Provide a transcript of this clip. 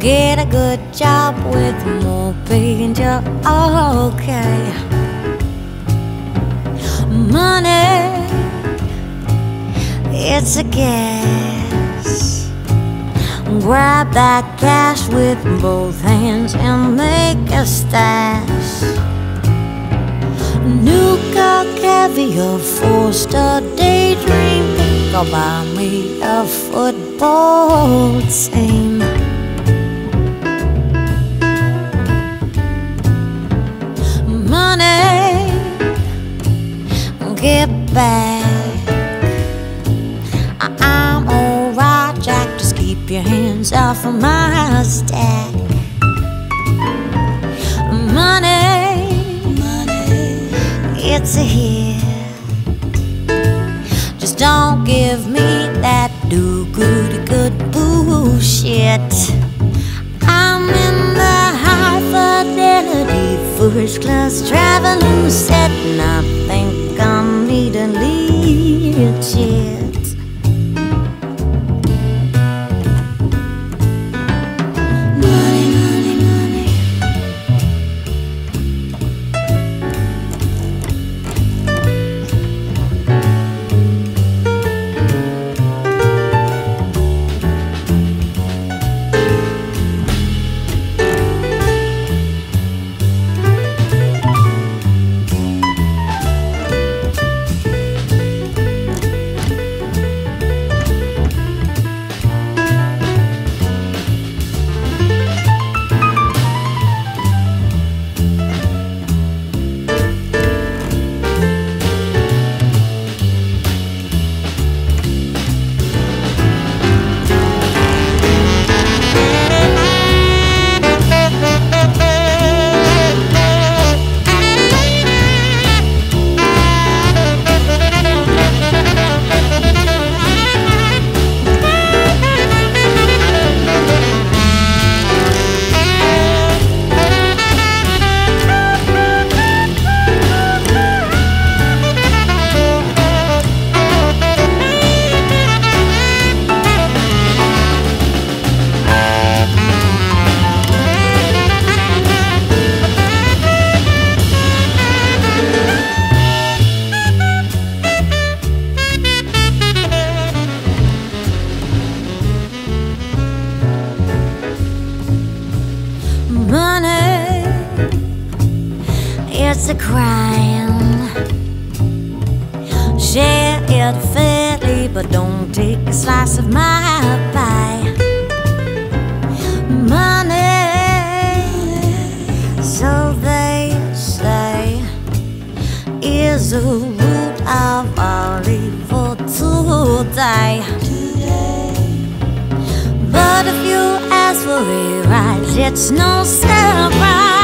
get a good job with more pay and you're okay. Money, it's a gas. Grab that cash with both hands and make a stash. Nuka caviar, four-star daydream. Go buy me a football team. Money, get back. I'm alright, Jack. Just keep your hands off of my stack. Money, it's a hit. Just don't give me that do-goody good bullshit. I'm in the high fidelity first class traveling set, and I think I'm needing legit. It's a crime. Share it fairly, but don't take a slice of my pie. Money, so they say, is the root of all evil today. But if you ask for it right, it's no surprise.